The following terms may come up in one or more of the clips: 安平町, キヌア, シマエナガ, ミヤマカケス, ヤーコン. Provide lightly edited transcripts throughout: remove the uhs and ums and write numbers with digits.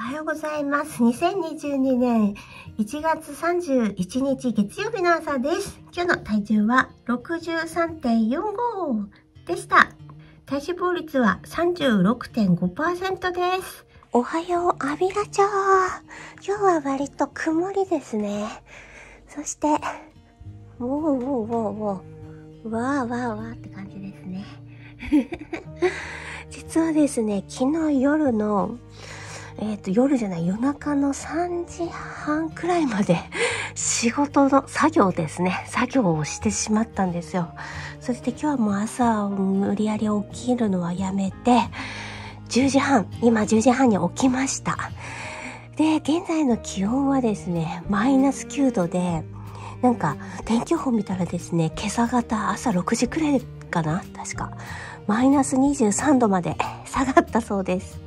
おはようございます。2022年1月31日月曜日の朝です。今日の体重は 63.45 でした。体脂肪率は 36.5% です。おはよう、アビラちゃん。今日は割と曇りですね。そして、わーわーわーって感じですね。実はですね、昨日夜の、夜中の3時半くらいまで仕事の作業ですね。作業をしてしまったんですよ。そして今日はもう朝無理やり起きるのはやめて、10時半に起きました。で、現在の気温はですね、マイナス9度で、なんか天気予報見たらですね、今朝方朝6時くらいかな、確か。マイナス23度まで下がったそうです。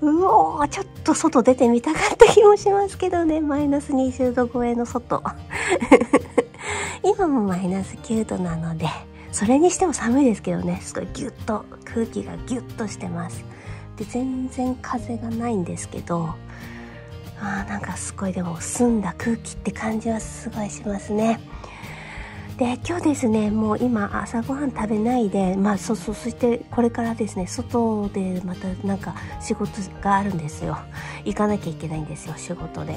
うおー、ちょっと外出てみたかった気もしますけどね。マイナス20度超えの外。今もマイナス9度なので、それにしても寒いですけどね。すごいギュッと、空気がギュッとしてます。で、全然風がないんですけど、なんかすごいでも澄んだ空気って感じはすごいしますね。で、今日ですね、もう今朝ごはん食べないで、そしてこれからですね、外でまたなんか仕事があるんですよ。行かなきゃいけないんですよ、仕事で。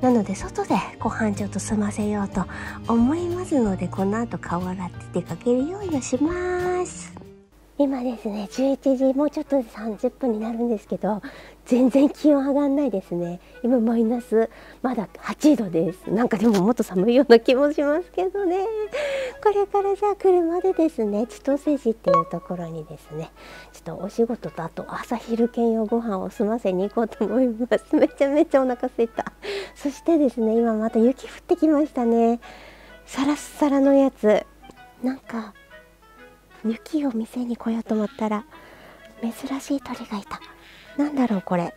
なので、外でご飯ちょっと済ませようと思いますので、この後顔洗って出かけるようにします。今ですね、11時、もうちょっとで30分になるんですけど、全然気温上がんないですね。今マイナス、まだ8度です。なんかでももっと寒いような気もしますけどね。これからじゃあ車でですね、千歳市っていうところにですね、ちょっとお仕事とあと朝昼兼用ご飯を済ませに行こうと思います。めちゃめちゃお腹すいた。そしてですね、今また雪降ってきましたね。サラッサラのやつ。なんか、雪を店に来ようと思ったら珍しい鳥がいた。なんだろうこれ、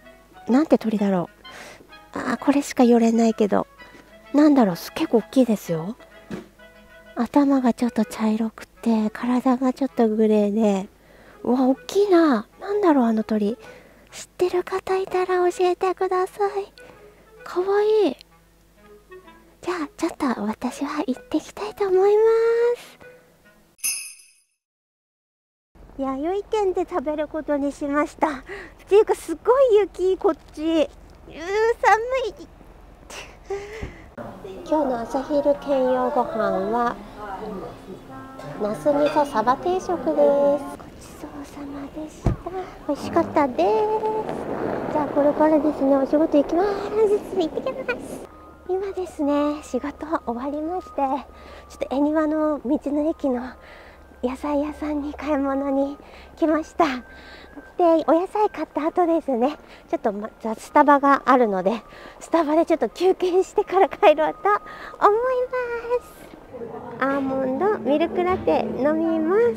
なんて鳥だろう。これしか寄れないけど、なんだろう、結構大きいですよ。頭がちょっと茶色くて、体がちょっとグレーで、うわ、大きいな。なんだろうあの鳥。知ってる方いたら教えてください。かわいい。じゃあちょっと私は行ってきたいと思います。弥生県で食べることにしました。っていうかすごい雪、こっち。寒い。今日の朝昼兼用ご飯はナス味噌サバ定食です。ごちそうさまでした。美味しかったです。じゃあこれからですね、お仕事行きます。行ってきます。今ですね、仕事終わりまして、ちょっと恵庭の道の駅の野菜屋さんに買い物に来ました。で、お野菜買った後ですね、ちょっとスタバがあるので、スタバでちょっと休憩してから帰ろうと思います。アーモンドミルクラテ飲みます。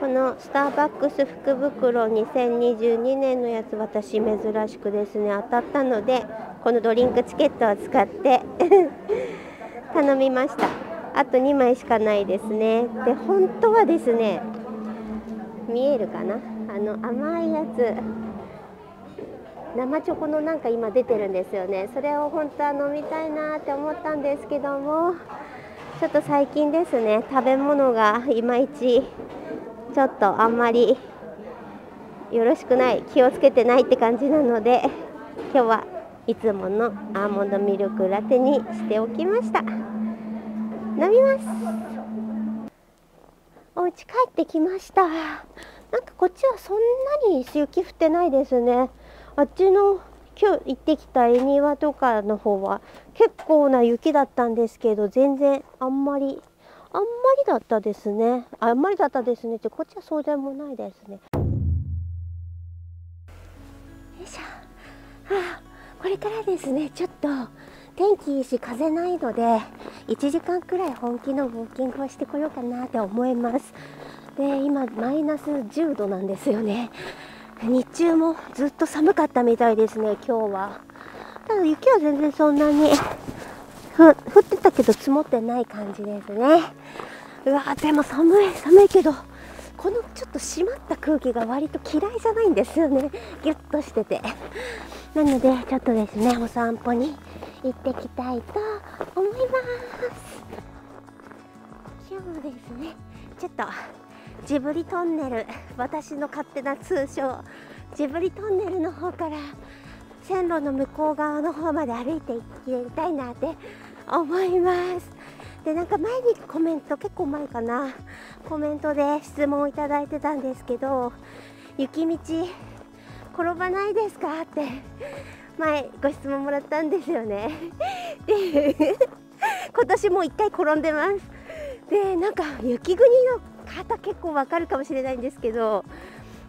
このスターバックス福袋2022年のやつ、私珍しくですね当たったので、このドリンクチケットを使って頼みました。あと2枚しかないですね。で、本当はですね、見えるかな、甘いやつ、生チョコのなんか今出てるんですよね。それを本当は飲みたいなって思ったんですけども、ちょっと最近ですね、食べ物がいまいちちょっとあんまりよろしくない、気をつけてないって感じなので、今日はいつものアーモンドミルクラテにしておきました。飲みます。お家帰ってきました。なんかこっちはそんなに雪降ってないですね。あっちの今日行ってきた恵庭とかの方は結構な雪だったんですけど、全然あんまりだったですね。あんまりだったですねってこっちはそうでもないですね。よいしょ。これからですね、ちょっと天気いいし風ないので1時間くらい本気のウォーキングをしてこようかなって思います。で、今マイナス10度なんですよね。日中もずっと寒かったみたいですね、今日は。ただ雪は全然そんなに降ってたけど積もってない感じですね。うわー、でも寒いけどこのちょっと締まった空気が割と嫌いじゃないんですよね。ギュッとしてて。なのでちょっとですね、お散歩に行ってきたいと思います。今日もですね、ちょっとジブリトンネル、私の勝手な通称ジブリトンネルの方から線路の向こう側の方まで歩いていきたいなって思います。で、なんか前にコメント、結構前かな、コメントで質問をいただいてたんですけど、雪道転ばないですかって前ご質問もらったんですよね。で今年もう1回転んでます。で、なんか雪国の方結構わかるかもしれないんですけど、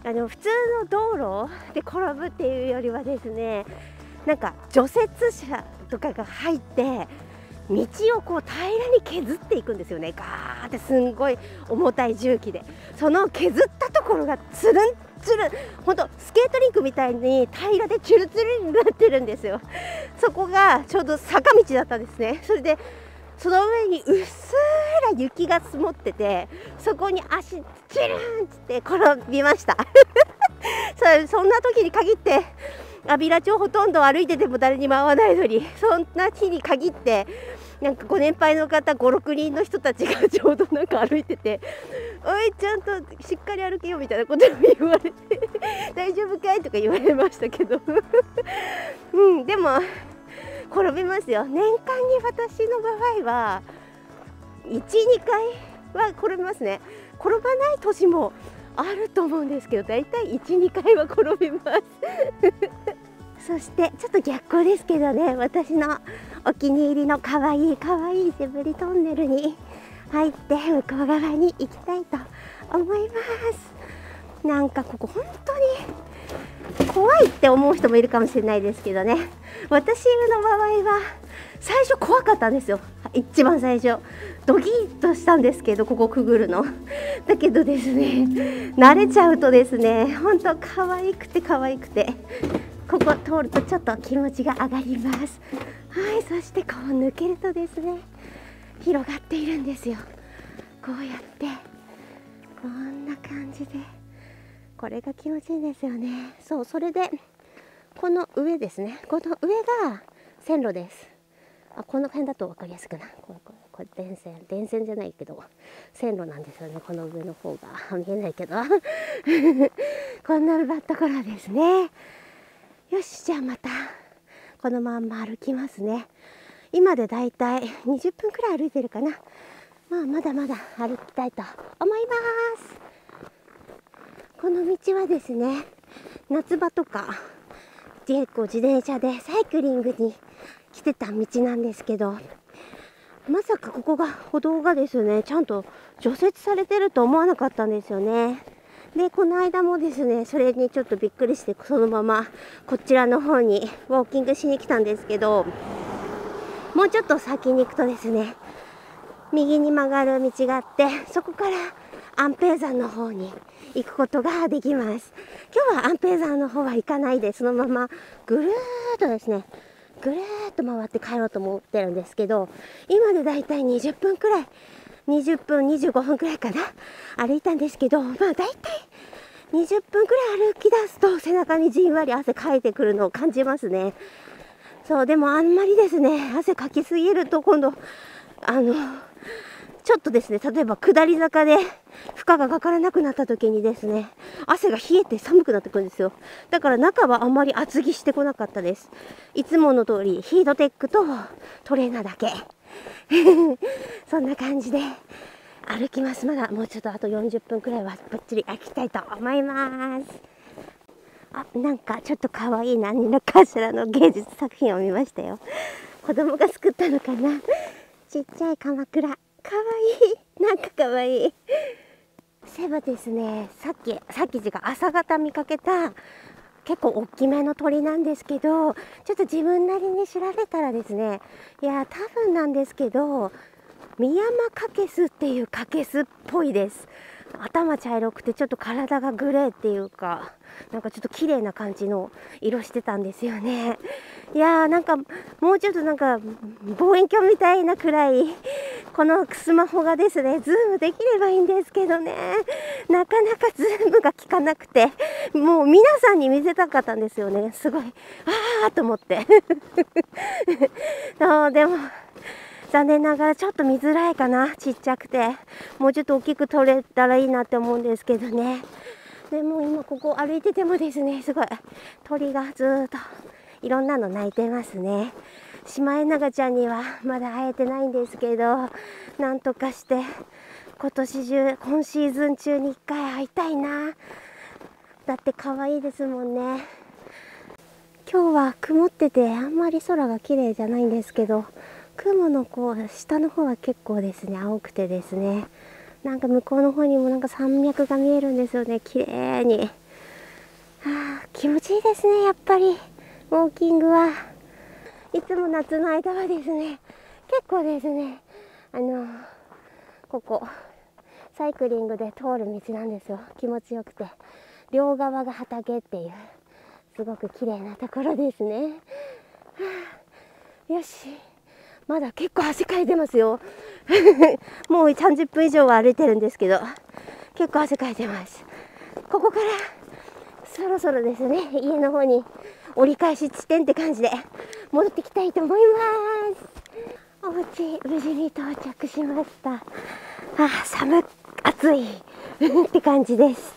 普通の道路で転ぶっていうよりはですね、なんか除雪車とかが入って道をこう平らに削っていくんですよね。ガーってすんごい重たい重機で、その削ったところがつるんつるん、ほんとスケートリンクみたいに平らでつるつるになってるんですよ。そこがちょうど坂道だったんですね。それでその上にうっすら雪が積もってて、そこに足チュルーンって転びました。そんな時に限って、安平町ほとんど歩いてても誰にも会わないのに、そんな日に限ってなんかご年配の方 5,6 人の人たちがちょうどなんか歩いてて、おいちゃんとしっかり歩けよみたいなことを言われて大丈夫かいとか言われましたけどうん、でも転びますよ。年間に私の場合は 1,2 回は転びますね。転ばない年もあると思うんですけど、だいたい 1,2 回は転びますそしてちょっと逆光ですけどね、私のお気に入りのかわいいジブリトンネルに入って向こう側に行きたいと思います。なんかここ本当に怖いって思う人もいるかもしれないですけどね、私の場合は最初怖かったんですよ。一番最初ドキッとしたんですけど、ここくぐるのだけどですね、慣れちゃうとですね、ほんと可愛くてここ通るとちょっと気持ちが上がります。はい、そしてこう抜けるとですね、広がっているんですよ。こうやってこんな感じで、これが気持ちいいですよね。そう、それでこの上ですね、この上が線路です。あ、この辺だと分かりやすくな、これ電線じゃないけど線路なんですよね。この上の方が見えないけどこんなところですね。よし、じゃあまたこのまんま歩きますね。今でだいたい20分くらい歩いてるかな。まあまだ歩きたいと思います。この道はですね、夏場とか結構自転車でサイクリングに来てた道なんですけど、まさかここが歩道がですね、ちゃんと除雪されてると思わなかったんですよね。で、この間もですね、それにちょっとびっくりしてそのままこちらの方にウォーキングしに来たんですけど、もうちょっと先に行くとですね、右に曲がる道があって、そこから安平山の方に行くことができます。今日は安平山の方は行かないで、そのままぐるーっとですね、ぐるーっと回って帰ろうと思ってるんですけど、今でだいたい20分くらい、20分25分くらいかな、歩いたんですけど、まあだいたい20分くらい歩き出すと背中にじんわり汗かいてくるのを感じますね。そう、でもあんまりですね、汗かきすぎると今度ちょっとですね、例えば下り坂で負荷がかからなくなった時にですね、汗が冷えて寒くなってくるんですよ。だから中はあんまり厚着してこなかったです。いつもの通りヒートテックとトレーナーだけそんな感じで歩きます。まだもうちょっとあと40分くらいはぶっちり歩きたいと思います。あ、なんかちょっと可愛い何かしらの芸術作品を見ましたよ。子供が作ったのかな、ちっちゃい鎌倉、かわいい、なんかかわいい。そういえばですね、さっき時が朝方見かけた結構大きめの鳥なんですけど、ちょっと自分なりに調べたらですね、いや多分なんですけどミヤマカケスっていうカケスっぽいです。頭茶色くてちょっと体がグレーっていうか、なんかちょっと綺麗な感じの色してたんですよね。いやー、なんかもうちょっとなんか望遠鏡みたいなくらいこのスマホがですね、ズームできればいいんですけどね、なかなかズームが効かなくて、もう皆さんに見せたかったんですよね。すごいあーと思ってでも残念ながらちょっと見づらいかな、ちっちゃくて。もうちょっと大きく撮れたらいいなって思うんですけどね。でも今ここ歩いててもですね、すごい鳥がずーっといろんなの鳴いてますね。シマエナガちゃんにはまだ会えてないんですけど、なんとかして今年中、今シーズン中に一回会いたいな。だって可愛いですもんね。今日は曇っててあんまり空が綺麗じゃないんですけど、雲のこう下の方は結構ですね青くてですね、なんか向こうの方にもなんか山脈が見えるんですよね、綺麗に。あ、気持ちいいですね。やっぱりウォーキングはいつも夏の間はですね、結構ですね、ここサイクリングで通る道なんですよ。気持ちよくて、両側が畑っていうすごく綺麗なところですね。はあ、よし、まだ結構汗かいてますよもう30分以上は歩いてるんですけど、結構汗かいてます。ここからそろそろですね、家の方に折り返し地点って感じで戻ってきたいと思います。お家無事に到着しました。あ、暑いって感じです。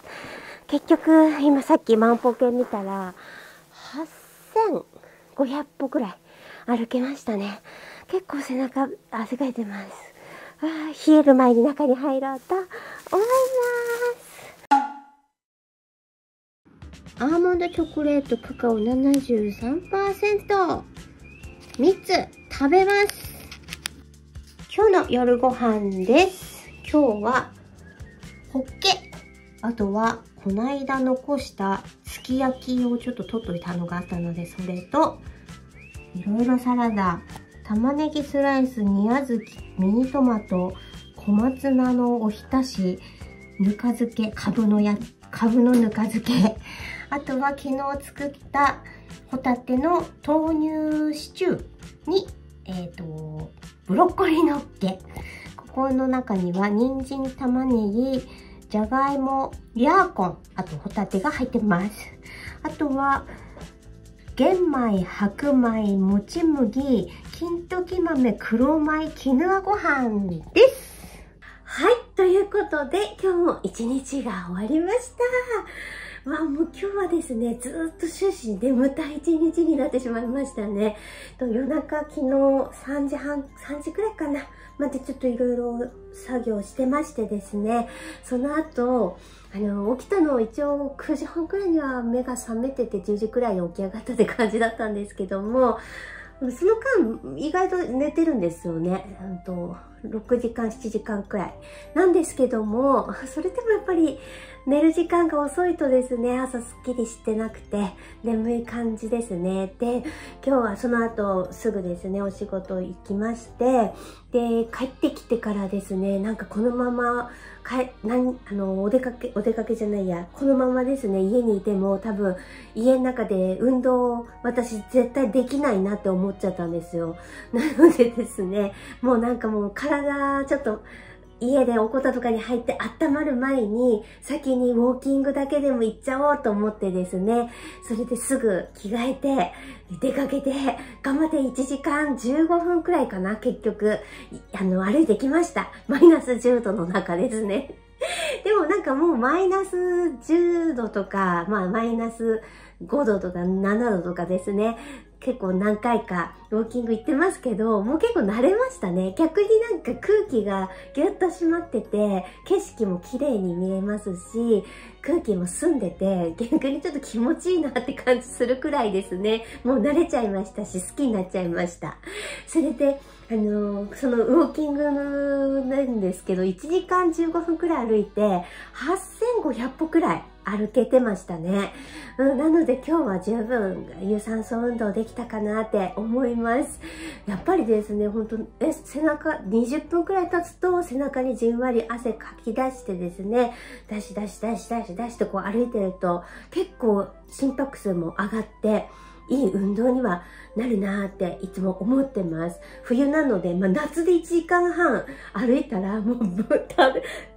結局今さっき万歩計見たら8500歩くらい歩けましたね。結構背中汗かいてます。あ、冷える前に中に入ろうと思います。アーモンドチョコレートカカオ 73%3 つ食べます。今日の夜ご飯です。今日はホッケ、あとはこの間残したすき焼きをちょっと取っといたのがあったので、それといろいろサラダ、玉ねぎスライス、煮小豆、ミニトマト、小松菜のおひたし、ぬか漬け、かぶのぬか漬け、あとは昨日作ったホタテの豆乳シチューに、ブロッコリーのっけ。ここの中には人参、玉ねぎ、じゃがいも、ヤーコン、あとホタテが入ってます。あとは玄米、白米、もち麦、金時豆、黒米、キヌアご飯です。はい、ということで今日も一日が終わりました。わあ、もう今日はですね、ずっと終始眠たい一日になってしまいましたね。夜中、昨日3時くらいかな、までちょっといろいろ作業してましてですね、その後、起きたの一応9時半くらいには目が覚めてて、10時くらいに起き上がったって感じだったんですけども、その間意外と寝てるんですよね。6時間7時間くらいなんですけども、それでもやっぱり寝る時間が遅いとですね、朝すっきりしてなくて眠い感じですね。で、今日はその後すぐですねお仕事行きまして、で帰ってきてからですね、なんかこのままこのままですね家にいても、多分家の中で運動私絶対できないなって思っちゃったんですよ。なのでですね、もうなんかもう体ちょっと家でおこたとかに入って温まる前に先にウォーキングだけでも行っちゃおうと思ってですね、それですぐ着替えて出かけて、頑張って1時間15分くらいかな、結局歩いてきました。マイナス10度の中ですねでもなんかもうマイナス10度とか、まあマイナス5度とか7度とかですね、結構何回かウォーキング行ってますけど、もう結構慣れましたね。逆になんか空気がぎゅっと締まってて、景色も綺麗に見えますし、空気も澄んでて、逆にちょっと気持ちいいなって感じするくらいですね。もう慣れちゃいましたし、好きになっちゃいました。それで、そのウォーキングなんですけど、1時間15分くらい歩いて、8500歩くらい歩けてましたね。なので今日は十分有酸素運動できたかなって思います。やっぱりですね、本当背中20分くらい経つと背中にじんわり汗かき出してですね、出しとこう歩いてると結構心拍数も上がって、いい運動にはなるなーっていつも思ってます。冬なので、夏で1時間半歩いたらもう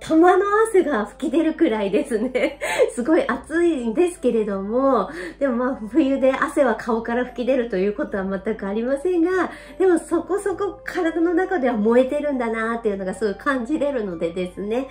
玉の汗が吹き出るくらいですね。すごい暑いんですけれども、でも冬で汗は顔から吹き出るということは全くありませんが、でもそこそこ体の中では燃えてるんだなーっていうのがすごい感じれるのでですね。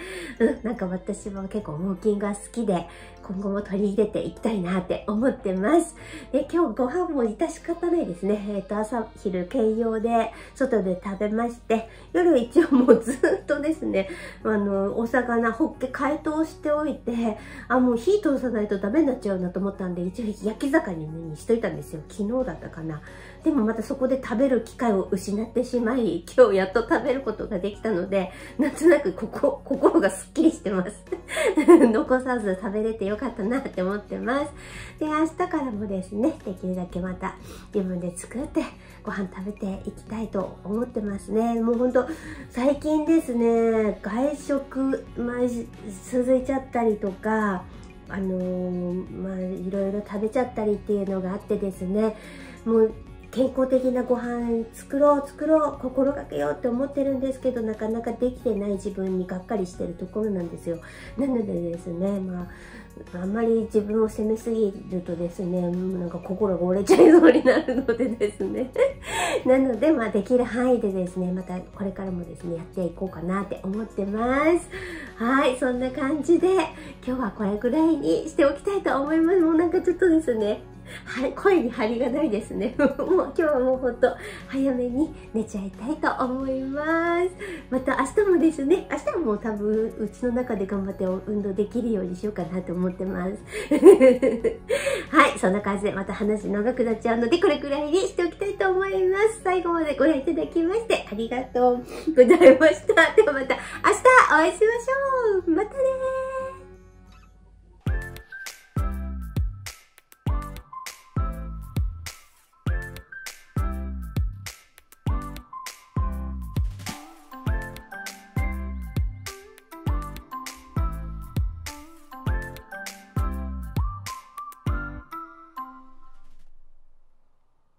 なんか私は結構ウォーキングが好きで、今後も取り入れていきたいなって思ってます。で、今日ご飯も致し方ないですね。朝昼兼用で外で食べまして、夜一応もうずっとですね、お魚、ホッケ解凍しておいて、もう火通さないとダメになっちゃうなと思ったんで、一応焼き魚にしといたんですよ。昨日だったかな。でもまたそこで食べる機会を失ってしまい、今日やっと食べることができたので、なんとなく心がすっきりしてます。残さず食べれてよかったなって思ってます。で、明日からもですね、できるだけまた自分で作ってご飯食べていきたいと思ってますね。もうほんと最近ですね、外食、続いちゃったりとか、いろいろ食べちゃったりっていうのがあってですね、もう健康的なご飯作ろう心がけようって思ってるんですけど、なかなかできてない自分にがっかりしてるところなんですよ。なのでですね、あんまり自分を責めすぎるとですね、なんか心が折れちゃいそうになるのでですねなのでできる範囲でですね、またこれからもですねやっていこうかなって思ってます。はい、そんな感じで今日はこれぐらいにしておきたいと思います。もうなんかちょっとですね、声に張りがないですね。もう今日はもうほんと早めに寝ちゃいたいと思います。また明日もですね、明日も多分うちの中で頑張って運動できるようにしようかなと思ってます。はい、そんな感じでまた話長くなっちゃうので、これくらいにしておきたいと思います。最後までご覧いただきましてありがとうございました。ではまた明日お会いしましょう。またねー。